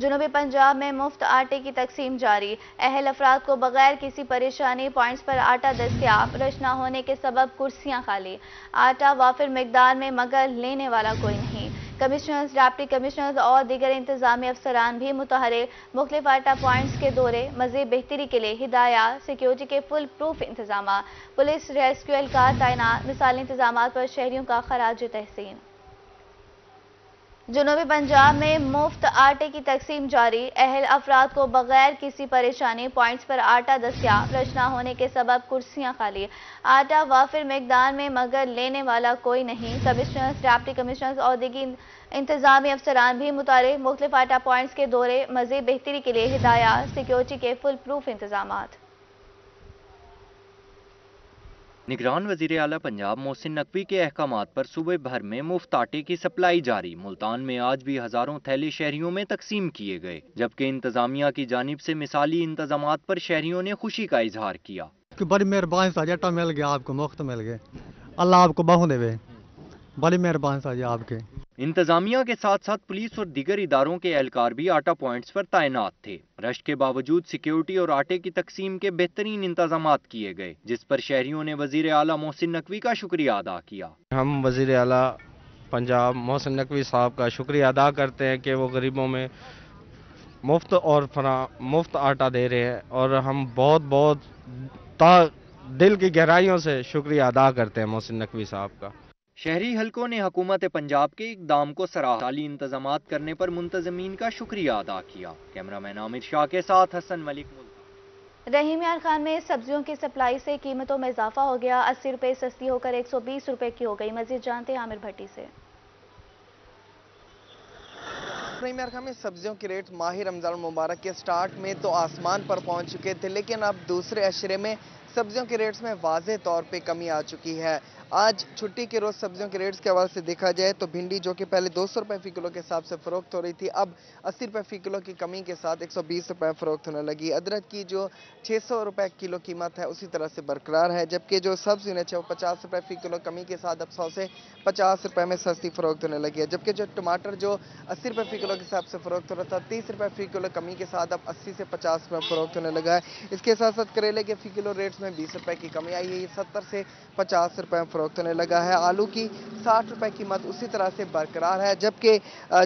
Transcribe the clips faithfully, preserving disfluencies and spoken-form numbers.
जुनूबी पंजाब में मुफ्त आटे की तकसीम जारी। अहल अफराद को बगैर किसी परेशानी पॉइंट्स पर आटा दस्तियाब। रश न होने के सबब कुर्सियां खाली। आटा वाफिर मकदार में मगर लेने वाला कोई नहीं। कमिश्नर्स, डिप्टी कमिश्नर्स और दीगर इंतजामी अफसरान भी मुतहरे। मुख्तलिफ आटा पॉइंट्स के दौरे, मजीद बेहतरी के लिए हिदायत। सिक्योरिटी के फुल प्रूफ इंतजाम। पुलिस रेस्क्यू एहलकार तैनात। मिसाली इंतजाम पर शहरियों का खराज तहसीन। जुनूबी पंजाब में मुफ्त आटे की तकसीम जारी। अहल अफराद को बगैर किसी परेशानी पॉइंट्स पर आटा दस्तियाब। रश न होने के सबब कुर्सियां खाली। आटा वाफिर मकदार में मगर लेने वाला कोई नहीं। कमिश्नर्स, डिप्टी कमिश्नर्स और दीगर इंतजामी अफसरान भी मुतहरे। मुख्तलिफ आटा पॉइंट्स के दौरे, मजीद बेहतरी के लिए हिदायत। सिक्योरिटी के फुल प्रूफ इंतजाम। निगरान वज़ीर आला पंजाब मोहसिन नकवी के अहकामात पर सूबे भर में मुफ्त आटे की सप्लाई जारी। मुल्तान में आज भी हज़ारों थैले शहरियों में तकसीम किए गए, जबकि इंतजामिया की जानिब से मिसाली इंतजामात पर शहरियों ने खुशी का इजहार किया। बड़ी मेहरबानी साजी, आटा मिल गया आपको, मुफ्त मिल गए, अल्लाह आपको बाहों देवे, बड़ी मेहरबानी साजी आपके। इंतजामिया के साथ साथ पुलिस और दीगर इदारों के एहलकार भी आटा पॉइंट्स पर तैनात थे। रश के बावजूद सिक्योरिटी और आटे की तकसीम के बेहतरीन इंतजाम किए गए, जिस पर शहरियों ने वजीर आला मोहसिन नकवी का शुक्रिया अदा किया। हम वजीर आला पंजाब मोहसिन नकवी साहब का शुक्रिया अदा करते हैं कि वो गरीबों में मुफ्त और फरा मुफ्त आटा दे रहे हैं, और हम बहुत बहुत दिल की गहराइयों से शुक्रिया अदा करते हैं मोहसिन नकवी साहब का। शहरी हलकों ने हुकूमत पंजाब के इकदाम को सराहा। इंतजाम करने पर मुंतजमीन का शुक्रिया अदा किया। कैमरामैन आमिर शाह के साथ हसन मलिक। रहीम यार खान में सब्जियों की सप्लाई से कीमतों में इजाफा हो गया। अस्सी रुपये सस्ती होकर एक सौ बीस रुपये की हो गई। मजीद जानते हैं आमिर भट्टी से। रहीम यार खान में सब्जियों के रेट माह रमजान मुबारक के स्टार्ट में तो आसमान पर पहुँच चुके थे, लेकिन अब दूसरे अशरे में सब्जियों के रेट्स में वाज़े तौर पे कमी आ चुकी है। आज छुट्टी के रोज़ सब्जियों के रेट्स के हवाले से देखा जाए तो भिंडी, जो कि पहले दो सौ रुपये फ़ी किलो के हिसाब से फ़रोख्त हो रही थी, अब अस्सी रुपये फ़ी किलो की कमी के साथ एक सौ बीस रुपये फ़रोख्त होने लगी। अदरक की जो छः सौ रुपये किलो कीमत है उसी तरह से बरकरार है, जबकि जो सब्ज़ यूनिट है वो पचास रुपये फ़ी किलो कमी के साथ अब सौ से पचास रुपये में सस्ती फ़रोख्त होने लगी है। जबकि जो टमाटर जो अस्सी रुपये फ़ी किलो के हिसाब से फ़रोख्त हो रहा था, तीस रुपये फ़ी किलो कमी के साथ अब अस्सी से पचास रुपये फ़रोख्त होने लगा है। इसके साथ साथ करेले के फ़ी किलो रेट्स में बीस रुपये की कमी आई है, ये सत्तर से पचास रुपये में फरोख्त होने लगा है। आलू की साठ रुपये कीमत उसी तरह से बरकरार है, जबकि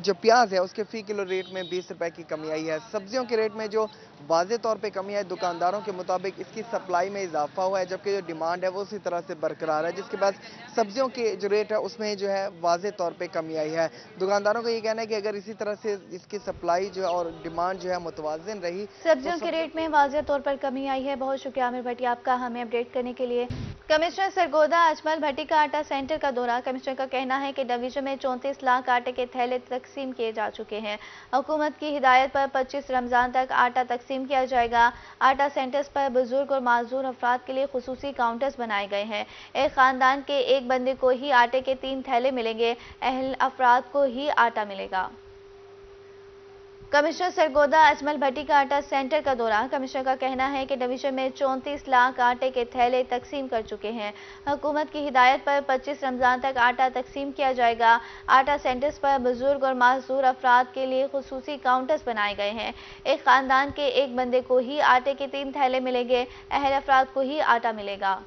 जो प्याज है उसके फ़ी किलो रेट में बीस रुपये की कमी आई है। सब्जियों के रेट में जो वाज़े तौर पे कमी है, दुकानदारों के मुताबिक इसकी सप्लाई में इजाफा हुआ है, जबकि जो डिमांड है वो उसी तरह से बरकरार है, जिसके बाद सब्जियों के जो रेट है उसमें जो है वाज़े तौर पे कमी आई है। दुकानदारों का ये कहना है कि अगर इसी तरह से इसकी सप्लाई जो है और डिमांड जो है मुतवाज़िन रही। सब्जियों के रेट में वाज़े तौर पर कमी आई है। बहुत शुक्रिया आमिर भट्टी आपका हमें अपडेट करने के लिए। कमिश्नर सरगोदा अजमल भट्टी का आटा सेंटर का दौरा। कमिश्नर का कहना है कि डिवीजन में चौंतीस लाख आटे के थैले तकसीम किए जा चुके हैं। हुकूमत की हिदायत पर पच्चीस रमजान तक आटा तकसीम किया जाएगा। आटा सेंटर्स पर बुजुर्ग और माजूर अफराद के लिए खसूसी काउंटर्स बनाए गए हैं। एक खानदान के एक बंदे को ही आटे के तीन थैले मिलेंगे। अहल अफराद को ही आटा मिलेगा। कमिश्नर सरगोदा अजमल भट्टी का आटा सेंटर का दौरा। कमिश्नर का कहना है कि डिवीजन में चौंतीस लाख आटे के थैले तकसीम कर चुके हैं। हुकूमत की हिदायत पर पच्चीस रमज़ान तक आटा तकसीम किया जाएगा। आटा सेंटर्स पर बुजुर्ग और माजूर अफराद के लिए खसूसी काउंटर्स बनाए गए हैं। एक खानदान के एक बंदे को ही आटे के तीन थैले मिलेंगे। अहल अफराद को ही आटा मिलेगा।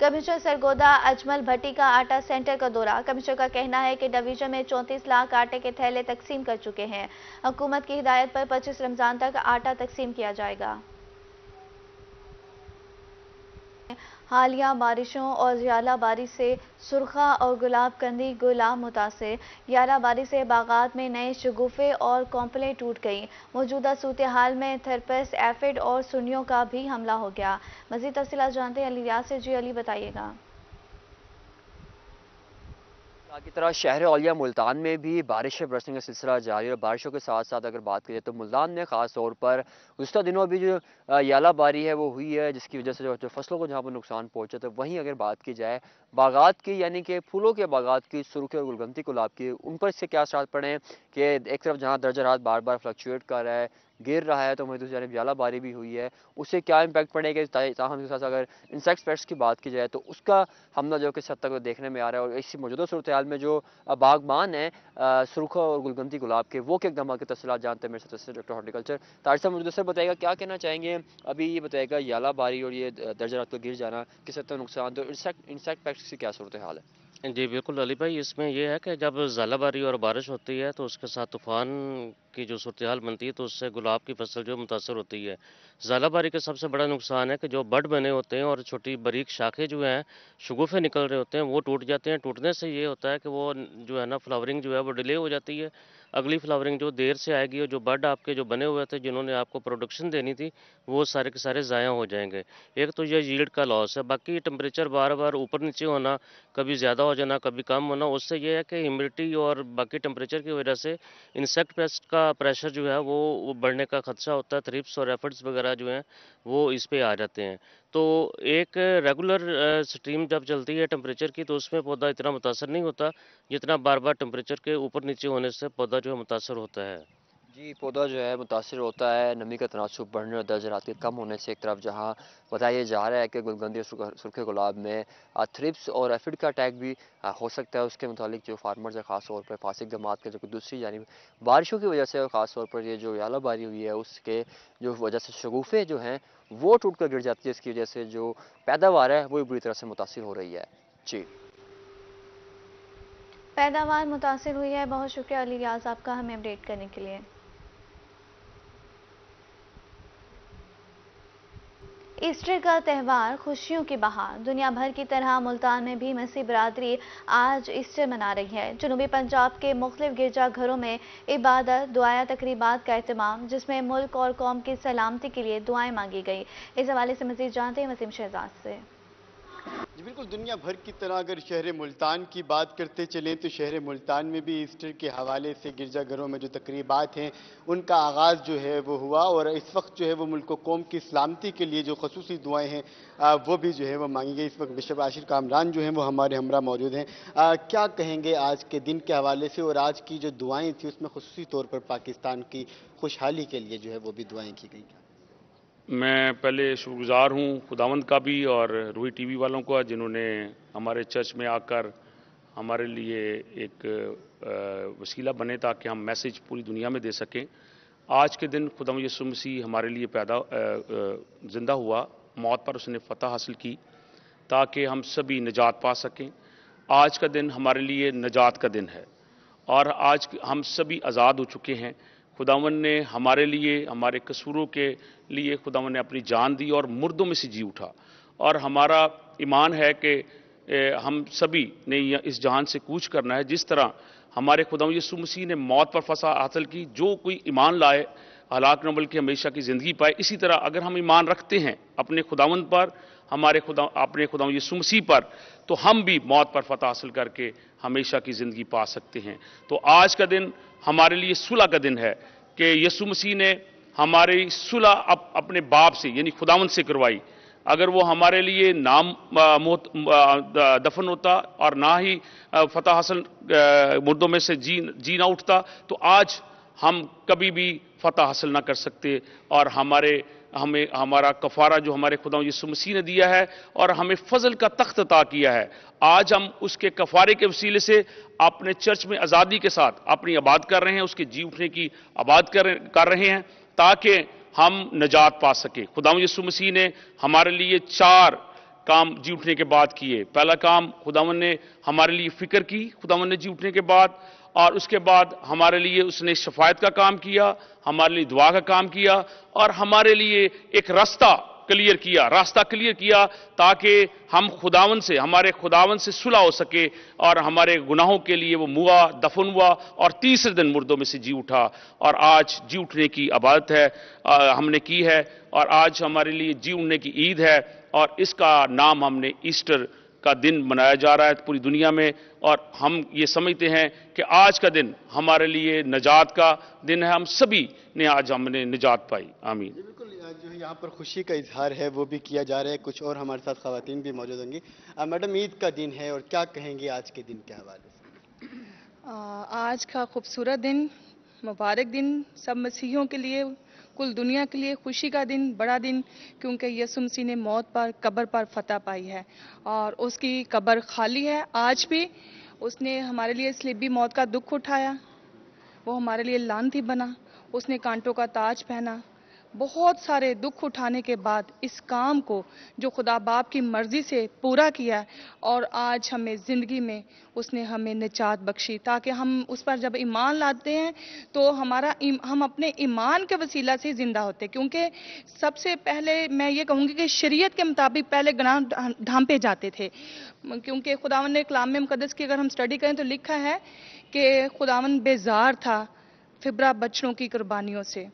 कमिश्नर सरगोदा अजमल भट्टी का आटा सेंटर का दौरा। कमिश्नर का कहना है कि डिवीजन में चौंतीस लाख आटे के थैले तकसीम कर चुके हैं। हुकूमत की हिदायत पर पच्चीस रमज़ान तक आटा तकसीम किया जाएगा। हालिया बारिशों और ज़्यादा बारिश से सुरखा और गुलाब कंदी गुलाब मुतासर। ज़्यादा बारिश से बागात में नए शगुफे और कॉम्पलें टूट गई। मौजूदा सूरत हाल में थरपस, एफिड और सुन्नियों का भी हमला हो गया। मज़ीद तफसीलात जानते हैं अली रिया से। जी अली बताइएगा। की तरह शहर औलिया मुल्तान में भी बारिशें बरसने का सिलसिला जारी है। और बारिशों के साथ साथ अगर बात की जाए तो मुल्तान में ख़ास तौर पर गुज़श्ता दिनों भी जो याला बारी है वो हुई है, जिसकी वजह से जो, जो फसलों को जहाँ पर नुकसान पहुँचा। तो वहीं अगर बात की जाए बागात की यानी कि फूलों के बागात की सुर्खी और गुलगंती गुलाब की, उन पर इससे क्या असरात पड़े कि एक तरफ जहाँ दर्जा हारात बार बार फ्लक्चुएट कर रहा है, गिर रहा है, तो वहीं दूसरी जानब जालाबारी भी हुई है, उससे क्या इम्पैक्ट पड़ेगा। ताहम के साथ अगर इंसेक्ट पेट्स की बात की जाए तो उसका हमला जो किस हद तक देखने में आ रहा है, और इसी मौजूदा सूरत हाल में जो बागबान है सुरखा और गुलगंती गुलाब के वो के एकदम के तफसीलात जानते हैं। मेरे साथ डॉक्टर हॉर्टिकल्चर तारिक साहब मौजूदा सर बताएगा क्या कहना चाहेंगे, अभी ये बताएगा जालाबारी और ये दर्जा हारात को गिर जाना किस हद तक नुकसान, तो इंसेक्ट इंसेक्ट पेट्स की क्या सूरत हाल है। जी बिल्कुल अली भाई, इसमें यह है कि जब ज़ालाबारी और बारिश होती है तो उसके साथ तूफ़ान की जो सूरत हाल बनती है तो उससे गुलाब की फसल जो मुतासर होती है। ज़ालाबारी का सबसे बड़ा नुकसान है कि जो बड बने होते हैं और छोटी बारीक शाखें जो हैं शगुफ़े निकल रहे होते हैं वो टूट जाते हैं। टूटने से ये होता है कि वो जो है ना फ्लावरिंग जो है वो डिले हो जाती है, अगली फ्लावरिंग जो देर से आएगी और जो बड आपके जो बने हुए थे जिन्होंने आपको प्रोडक्शन देनी थी वो सारे के सारे ज़ाया हो जाएंगे। एक तो यह यील्ड का लॉस है, बाकी टेम्परेचर बार बार ऊपर नीचे होना, कभी ज़्यादा हो जाना कभी कम होना, उससे यह है कि ह्यूमिडिटी और बाकी टेम्परेचर की वजह से इंसेक्ट पेस्ट का प्रेशर जो है वो, वो बढ़ने का खदशा होता है। थ्रिप्स और एफर्ट्स वगैरह जो हैं वो इस पे आ जाते हैं। तो एक रेगुलर स्ट्रीम जब चलती है टेम्परेचर की तो उसमें पौधा इतना मुतासर नहीं होता जितना बार बार टेम्परेचर के ऊपर नीचे होने से पौधा जो है मुतासर होता है। जी पौधा जो है मुतासर होता है नमी का तनासब बढ़ने और दर्जा हारात के कम होने से। एक तरफ जहाँ बताया जा रहा है कि गुलगंदी और सुर्खे गुलाब में थ्रिप्स और एफिड का अटैक भी हो सकता है, उसके मुतालिक जो फार्मर्स है ख़ास तौर पर फासिक जमात के, जबकि दूसरी जानिब बारिशों की वजह से ख़ास तौर पर ये जो जालाबारी हुई है उसके जो वजह से शगुफ़े जो हैं वो टूट कर गिर जाती है, इसकी वजह से जो पैदावार है वो बुरी तरह से मुतासर हो रही है। जी पैदावार मुतासर हुई है। बहुत शुक्रिया अली रियाज आपका हमें अपडेट करने के लिए। ईस्टर का त्यौहार खुशियों की बहार, दुनिया भर की तरह मुल्तान में भी मसीह बरादरी आज ईस्टर मना रही है। जनूबी पंजाब के मुख्तलिफ गिरजा घरों में इबादत दुआया तकरीबात का अहतमाम, जिसमें मुल्क और कौम की सलामती के लिए दुआएं मांगी गई। इस हवाले से मज़ीद जानते हैं वसीम शहजाद से। जी बिल्कुल, दुनिया भर की तरह अगर शहर मुल्तान की बात करते चले तो शहर मुल्तान में भी ईस्टर के हवाले से गिरजाघरों में जो तकरीबात हैं उनका आगाज़ जो है वो हुआ, और इस वक्त जो है वो मुल्क कौम की सलामती के लिए जो खसूसी दुआएं हैं वो भी जो है वो मांगी गई। इस वक्त बशीर आसिर कामरान जो हैं वो हमारे हमरा मौजूद हैं। क्या कहेंगे आज के दिन के हवाले से, और आज की जो दुआएँ थी उसमें खसूसी तौर पर पाकिस्तान की खुशहाली के लिए जो है वो भी दुआएँ की गई? मैं पहले शुक्रगुज़ार हूँ खुदावंद का भी और रूही टीवी वालों का, जिन्होंने हमारे चर्च में आकर हमारे लिए एक वसीला बने ताकि हम मैसेज पूरी दुनिया में दे सकें। आज के दिन खुदावंद यीशु मसीह हमारे लिए पैदा ज़िंदा हुआ, मौत पर उसने फतह हासिल की ताकि हम सभी निजात पा सकें। आज का दिन हमारे लिए निजात का दिन है और आज हम सभी आज़ाद हो चुके हैं। खुदावन ने हमारे लिए, हमारे कसूरों के लिए खुदावन ने अपनी जान दी और मुर्दों में से जी उठा, और हमारा ईमान है कि हम सभी ने इस जहान से कूच करना है। जिस तरह हमारे खुदावन यीशु मसीह ने मौत पर फसा हासिल की, जो कोई ईमान लाए हलाक न बल्कि हमेशा की ज़िंदगी पाए, इसी तरह अगर हम ईमान रखते हैं अपने खुदावन पर, हमारे खुदा अपने खुदावन यीशु मसीह पर, तो हम भी मौत पर फतह हासिल करके हमेशा की ज़िंदगी पा सकते हैं। तो आज का दिन हमारे लिए सुलह का दिन है कि यीशु मसीह ने हमारी सुलह अप, अपने बाप से यानी खुदावन से करवाई। अगर वो हमारे लिए नाम मौत दफन होता और ना ही फतह हासिल मुर्दों में से जी जी ना उठता तो आज हम कभी भी फतह हासिल ना कर सकते, और हमारे हमें हमारा कफारा जो हमारे खुदा यीशु मसीह ने दिया है और हमें फजल का तख्त अता किया है, आज हम उसके कफारे के वसीले से अपने चर्च में आज़ादी के साथ अपनी आबाद कर रहे हैं, उसके जी उठने की आबाद कर कर रहे हैं ताकि हम निजात पा सकें। खुदा यीशु मसीह ने हमारे लिए चार काम जी उठने के बाद किए। पहला काम खुदावन ने हमारे लिए फ़िक्र की, खुदावन ने जी उठने के बाद, और उसके बाद हमारे लिए उसने शफायत का काम किया, हमारे लिए दुआ का काम किया, और हमारे लिए एक रास्ता क्लियर किया रास्ता क्लियर किया ताकि हम खुदावन से हमारे खुदावन से सुलह हो सके, और हमारे गुनाहों के लिए वो मुआ दफन हुआ और तीसरे दिन मुर्दों में से जी उठा, और आज जी उठने की इबादत है आ, हमने की है, और आज हमारे लिए जी उठने की ईद है, और इसका नाम हमने ईस्टर का दिन मनाया जा रहा है पूरी दुनिया में, और हम ये समझते हैं कि आज का दिन हमारे लिए निजात का दिन है। हम सभी ने आज हमने निजात पाई। आमीन। जो यहाँ पर खुशी का इजहार है वो भी किया जा रहा है। कुछ और हमारे साथ ख़वातीन भी मौजूद होंगी। मैडम, ईद का दिन है और क्या कहेंगे आज के दिन के हवाले से? आज का खूबसूरत दिन, मुबारक दिन, सब मसीहियों के लिए, कुल दुनिया के लिए खुशी का दिन, बड़ा दिन, क्योंकि यसु मसीह ने मौत पर, कब्र पर फतह पाई है और उसकी कब्र खाली है। आज भी उसने हमारे लिए इसलिए मौत का दुख उठाया, वो हमारे लिए लानती बना, उसने कांटों का ताज पहना। बहुत सारे दुख उठाने के बाद इस काम को जो खुदा बाप की मर्जी से पूरा किया, और आज हमें ज़िंदगी में उसने हमें निजात बख्शी, ताकि हम उस पर जब ईमान लाते हैं तो हमारा इम, हम अपने ईमान के वसीला से ज़िंदा होते। क्योंकि सबसे पहले मैं ये कहूँगी कि शरीयत के मुताबिक पहले गुनाह ढांपे जाते थे, क्योंकि खुदावन ने कलाम मुकद्दस की अगर हम स्टडी करें तो लिखा है कि खुदावन बेजार था फिब्रा बच्चों की कुर्बानियों से,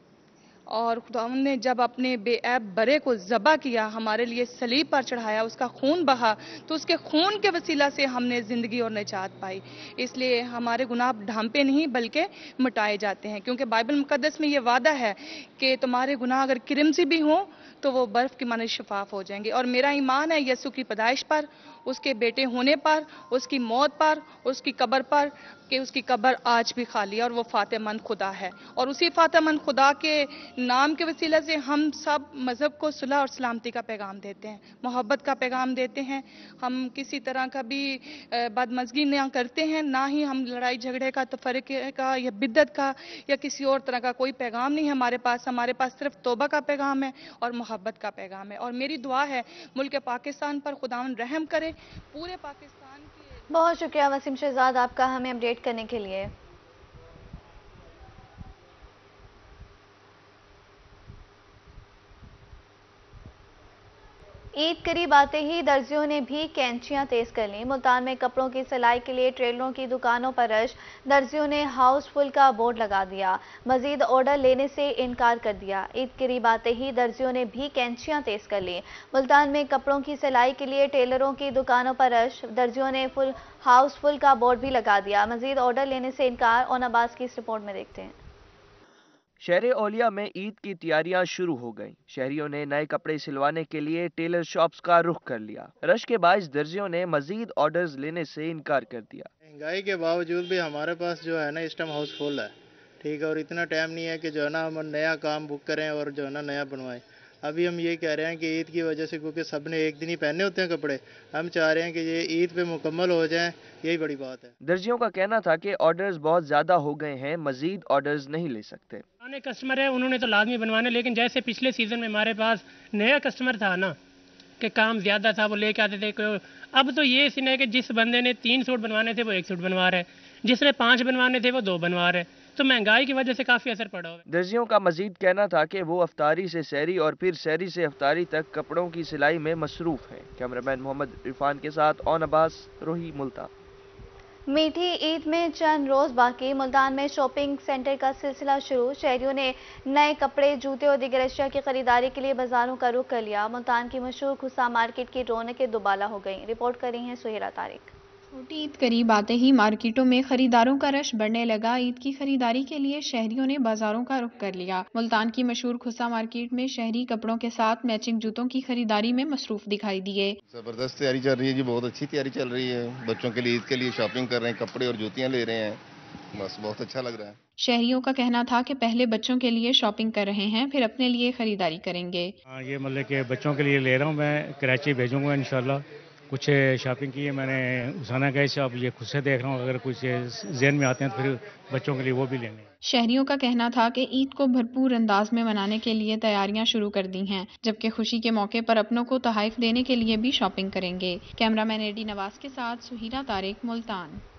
और खुदावन ने जब अपने बेऐब बरे को ज़बा किया, हमारे लिए सलीब पर चढ़ाया, उसका खून बहा, तो उसके खून के वसीला से हमने ज़िंदगी और निजात पाई। इसलिए हमारे गुनाह ढांपे नहीं बल्कि मिटाए जाते हैं, क्योंकि बाइबल मुकद्दस में ये वादा है कि तुम्हारे गुनाह अगर किरमसी भी हों तो वो बर्फ़ की माने शफाफ हो जाएंगे। और मेरा ईमान है यसु की पैदाइश पर, उसके बेटे होने पर, उसकी मौत पर, उसकी कब्र पर, कि उसकी कब्र आज भी खाली है और वो फ़ातेहमंद खुदा है। और उसी फ़ातेहमंद खुदा के नाम के वसीला से हम सब मज़हब को सुलह और सलामती का पैगाम देते हैं, मोहब्बत का पैगाम देते हैं। हम किसी तरह का भी बदमज़गी ना करते हैं, ना ही हम लड़ाई झगड़े का, तफरीक़े का या बिद्दत का या किसी और तरह का कोई पैगाम नहीं है हमारे पास। हमारे पास सिर्फ तौबा का पैगाम है और मोहब्बत का पैगाम है। और मेरी दुआ है मुल्क पाकिस्तान पर खुदावन रहम करे, पूरे पाकिस्तान की। बहुत शुक्रिया वसीम शहजाद आपका हमें अपडेट करने के लिए। ईद करीब आते ही दर्जियों ने भी कैंचियां तेज कर लीं। मुल्तान में कपड़ों की सिलाई के लिए ट्रेलरों की दुकानों पर रश, दर्जियों ने हाउसफुल का बोर्ड लगा दिया, मजीद ऑर्डर लेने से इनकार कर दिया। ईद करीब आते ही दर्जियों ने भी कैंचियां तेज कर लीं। मुल्तान में कपड़ों की सिलाई के लिए ट्रेलरों की दुकानों पर रश, दर्जियों ने फुल हाउसफुल का बोर्ड भी लगा दिया, मजीद ऑर्डर लेने से इनकार। और अब्बास की इस रिपोर्ट में देखते हैं। शहर ओलिया में ईद की तैयारियां शुरू हो गईं। शहरियों ने नए कपड़े सिलवाने के लिए टेलर शॉप्स का रुख कर लिया। रश के बायस दर्जियों ने मजीद ऑर्डर्स लेने से इनकार कर दिया। महंगाई के बावजूद भी हमारे पास जो है ना इस टाइम हाउसफुल है, ठीक है, और इतना टाइम नहीं है कि जो है ना हम नया काम बुक करें और जो है ना नया बनवाएं। अभी हम ये कह रहे हैं कि ईद की वजह से, क्योंकि सब ने एक दिन ही पहने होते हैं कपड़े, हम चाह रहे हैं कि ये ईद पे मुकम्मल हो जाए, यही बड़ी बात है। दर्जियों का कहना था कि ऑर्डर्स बहुत ज़्यादा हो गए हैं, मजीद ऑर्डर्स नहीं ले सकते। पुराने कस्टमर है उन्होंने तो लाजमी बनवाने, लेकिन जैसे पिछले सीज़न में हमारे पास नया कस्टमर था ना कि काम ज़्यादा था, वो लेके आते थे। अब तो ये सीन है कि जिस बंदे ने तीन सूट बनवाने थे वो एक सूट बनवा रहा है, जिसने पाँच बनवाने थे वो दो बनवा रहे हैं, तो महंगाई की वजह से काफी असर पड़ा हुआ है। दर्जियों का मजीद कहना था कि वो अफ्तारी से सहरी और फिर सहरी से अफ्तारी तक कपड़ों की सिलाई में मसरूफ है। कैमरामैन मोहम्मद इरफान के साथ ऑन अब्बास, रोही, मुल्तान। मीठी ईद में चंद रोज बाकी, मुल्तान में शॉपिंग सेंटर का सिलसिला शुरू। शहरियों ने नए कपड़े, जूते और दीगर अशिया की खरीदारी के लिए बाजारों का रुख कर लिया। मुल्तान की मशहूर खुसा मार्केट की रौनकें दुबाला हो गई। रिपोर्ट कर रही है सुहीरा तारेक। छोटी ईद करीब आते ही मार्केटों में खरीदारों का रश बढ़ने लगा। ईद की खरीदारी के लिए शहरियों ने बाजारों का रुख कर लिया। मुल्तान की मशहूर खुसा मार्केट में शहरी कपड़ों के साथ मैचिंग जूतों की खरीदारी में मसरूफ दिखाई दिए। जबरदस्त तैयारी चल रही है जी, बहुत अच्छी तैयारी चल रही है। बच्चों के लिए ईद के लिए शॉपिंग कर रहे हैं, कपड़े और जूतियाँ ले रहे हैं, बस बहुत अच्छा लग रहा है। शहरियों का कहना था कि पहले बच्चों के लिए शॉपिंग कर रहे हैं, फिर अपने लिए खरीदारी करेंगे। ये मतलब के बच्चों के लिए ले रहा हूँ, मैं कराची भेजूंगा इंशाल्लाह। कुछ शॉपिंग की है मैंने उसाना गए से, अब ये खुद से देख रहा हूँ, अगर कुछ जहन में आते हैं तो फिर बच्चों के लिए वो भी लेंगे। शहरियों का कहना था कि ईद को भरपूर अंदाज में मनाने के लिए तैयारियां शुरू कर दी हैं, जबकि खुशी के मौके पर अपनों को तोहफे देने के लिए भी शॉपिंग करेंगे। कैमरामैन एडी नवाज के साथ सुहीरा तारेक, मुल्तान।